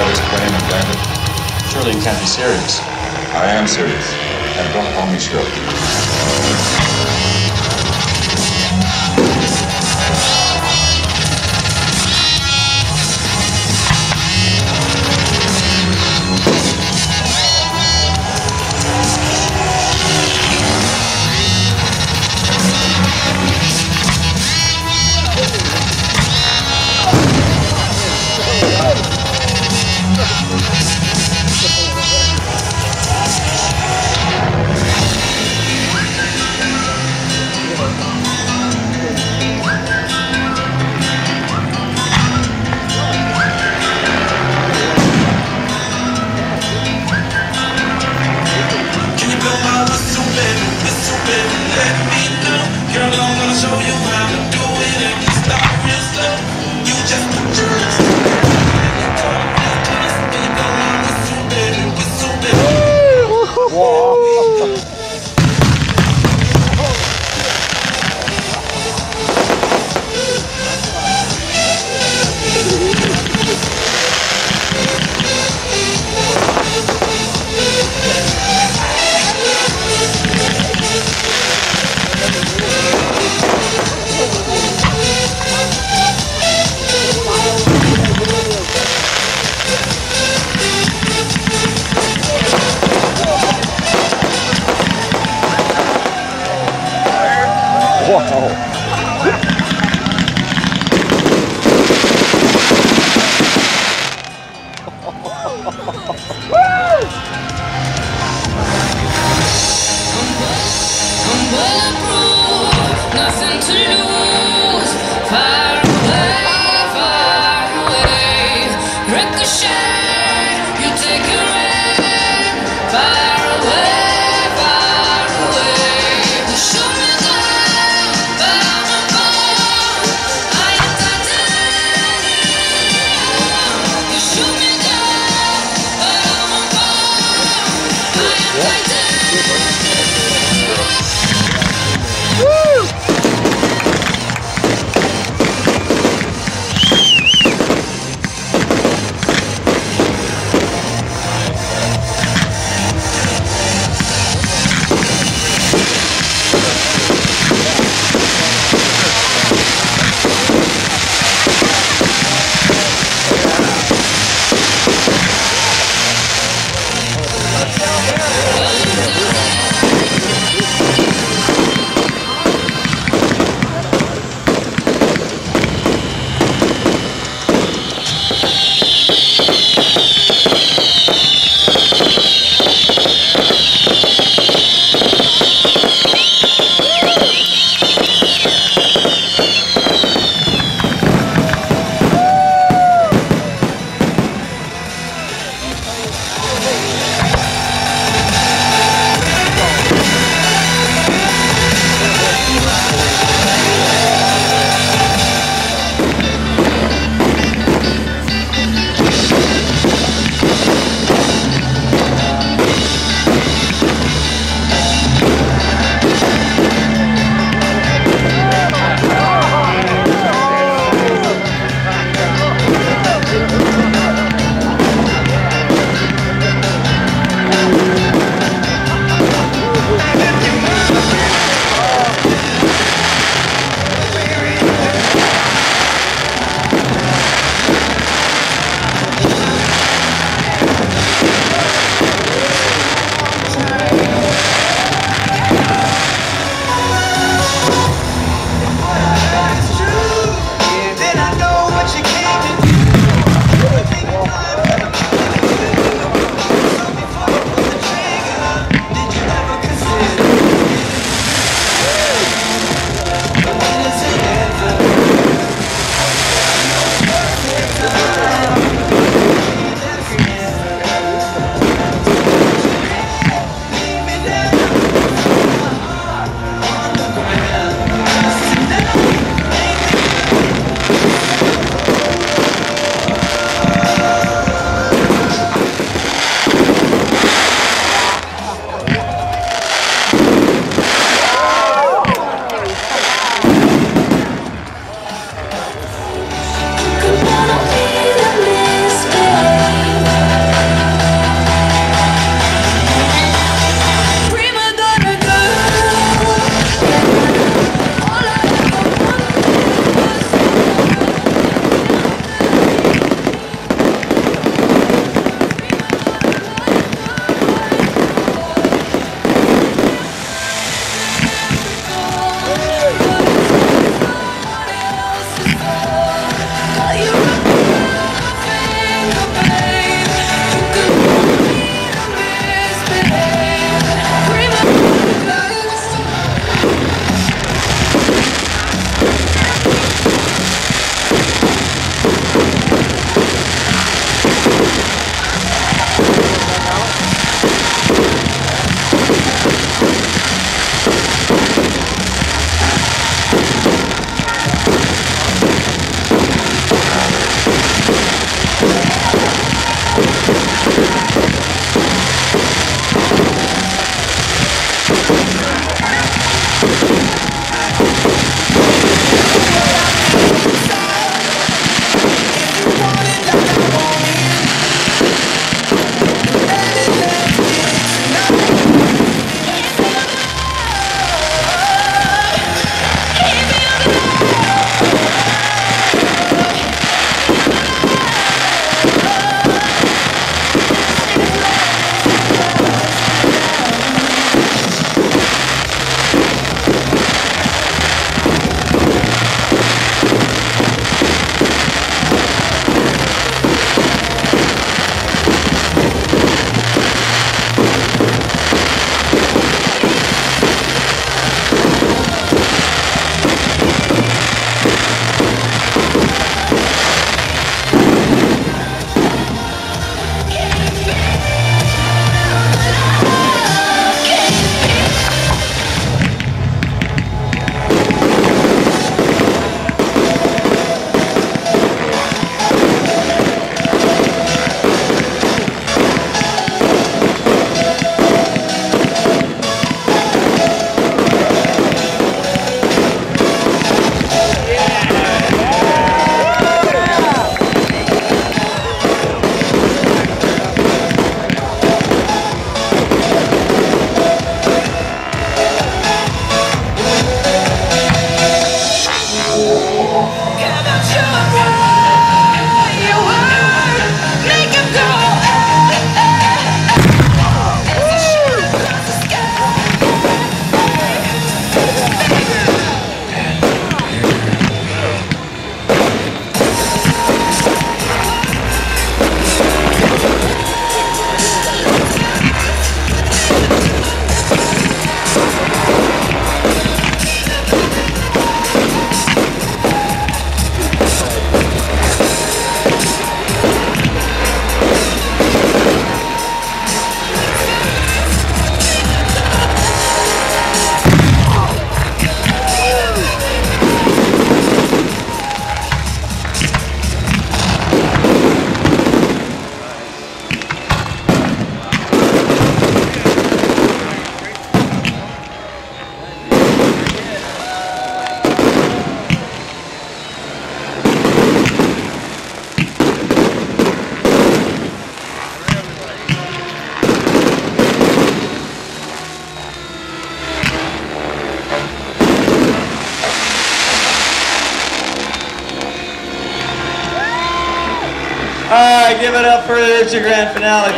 all this planning, Brandon? Surely you can't be serious. I am serious. And don't call me Shirley. All right, give it up for the grand finale.